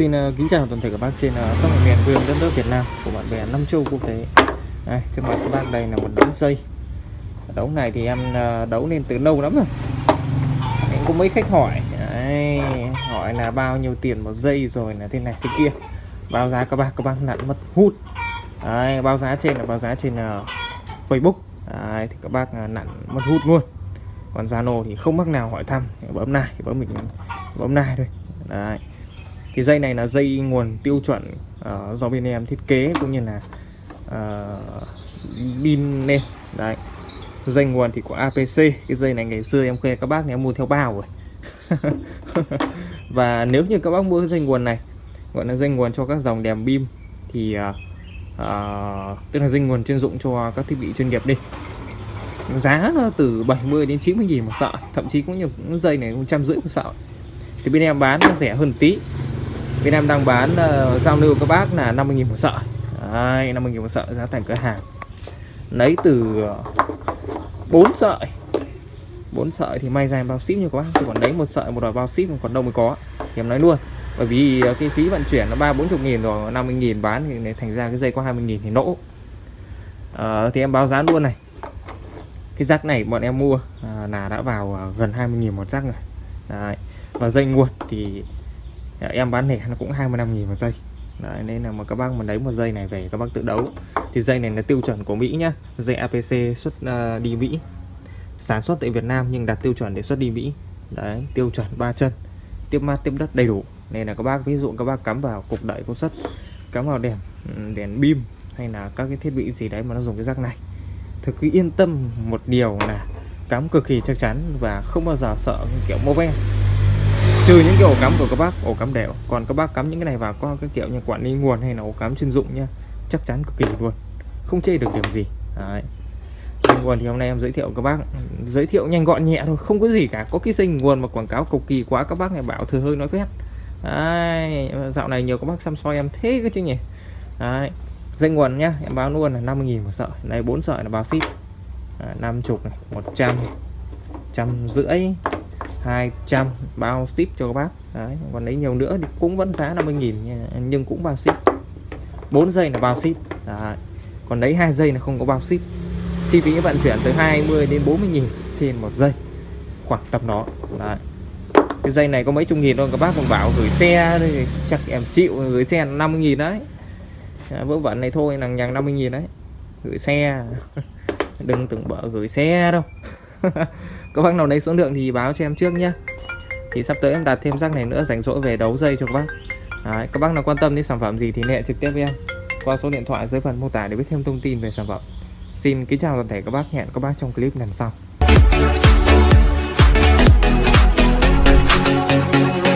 Xin kính chào toàn thể các bác trên các vùng miền quê đất nước Việt Nam của bạn bè năm châu quốc tế. Đây, trước mặt các bác đây là một đấu dây. Đấu này thì em đấu lên từ lâu lắm rồi. Em có mấy khách hỏi, đấy, hỏi là bao nhiêu tiền một dây rồi là thế này thế kia. Báo giá các bác nặn mất hút. Đấy, báo giá trên là báo giá trên Facebook. Đấy, thì các bác nặn mất hút luôn. Còn Zalo thì không bác nào hỏi thăm, bấm này, bấm này thôi. Đấy. Thì dây này là dây nguồn tiêu chuẩn do bên em thiết kế cũng như là pin lên. Đấy. Dây nguồn thì của APC. Cái dây này ngày xưa em khoe các bác này em mua theo bao rồi. Và nếu như các bác mua dây nguồn này, gọi là dây nguồn cho các dòng đèn pin thì tức là dây nguồn chuyên dụng cho các thiết bị chuyên nghiệp đi. Giá nó từ 70 đến 90 nghìn một sợi, thậm chí cũng như dây này 150 một sợi. Thì bên em bán nó rẻ hơn tí. Bên em đang bán giao lưu các bác là 50.000 một sợi. Đấy, 50.000 một sợi giá thành cửa hàng. Lấy từ 4 sợi. 4 sợi thì may ra em bao ship như các bác, chứ còn lấy một sợi một đòi bao ship còn đâu mới có. Thì em nói luôn. Bởi vì cái phí vận chuyển nó 30-40.000 rồi, 50.000 bán thì này, thành ra cái dây có 20.000 thì lỗ. Thì em báo giá luôn này. Cái rác này bọn em mua là đã vào gần 20.000 một rác rồi. Đấy. Và dây nguồn thì em bán lẻ nó cũng 25.000 một dây. Đấy, nên là mà các bác muốn lấy một dây này về các bác tự đấu. Thì dây này là tiêu chuẩn của Mỹ nhá. Dây APC xuất đi Mỹ. Sản xuất tại Việt Nam nhưng đạt tiêu chuẩn để xuất đi Mỹ. Đấy, tiêu chuẩn 3 chân. Tiếp mát tiếp đất đầy đủ. Nên là các bác ví dụ các bác cắm vào cục đẩy công suất, cắm vào đèn pin hay là các cái thiết bị gì đấy mà nó dùng cái rác này. Thực sự yên tâm một điều là cắm cực kỳ chắc chắn và không bao giờ sợ kiểu mô ve. Trừ những cái ổ cắm của các bác, ổ cắm đều. Còn các bác cắm những cái này vào có cái kiểu như quản lý nguồn hay là ổ cắm chuyên dụng nha, chắc chắn cực kỳ luôn, không chê được điểm gì. Đấy. Dây nguồn thì hôm nay em giới thiệu các bác, giới thiệu nhanh gọn nhẹ thôi, không có gì cả. Có cái dây nguồn mà quảng cáo cầu kỳ quá các bác này bảo thừa hơi nói phét. Đấy, dạo này nhiều các bác xăm soi em thế cơ chứ nhỉ. Đấy. Dây nguồn nhá, em báo luôn là 50.000 một sợi. Đây 4 sợi là bao ship. 50 này, 100 này, 150, 200 bao ship cho các bác. Đấy, còn lấy nhiều nữa thì cũng vẫn giá 50.000 nhưng cũng bao ship. 4 dây là bao ship. Đấy. Còn lấy 2 dây là không có bao ship. Chi phí vận chuyển tới 20 đến 40.000 trên một dây. Khoảng tầm đó. Đấy. Cái dây này có mấy chục nghìn thôi, các bác còn bảo gửi xe thì chắc em chịu, gửi xe 50.000 đấy. Vớ vẩn này thôi, nàng nhằng 50.000 đấy. Gửi xe. Đừng tưởng bỡ gửi xe đâu. Các bác nào lấy số lượng thì báo cho em trước nhé. Thì sắp tới em đặt thêm rác này nữa, rảnh rỗi về đấu dây cho các bác. Đấy, các bác nào quan tâm đến sản phẩm gì thì liên hệ trực tiếp với em qua số điện thoại dưới phần mô tả để biết thêm thông tin về sản phẩm. Xin kính chào toàn thể các bác, hẹn các bác trong clip lần sau.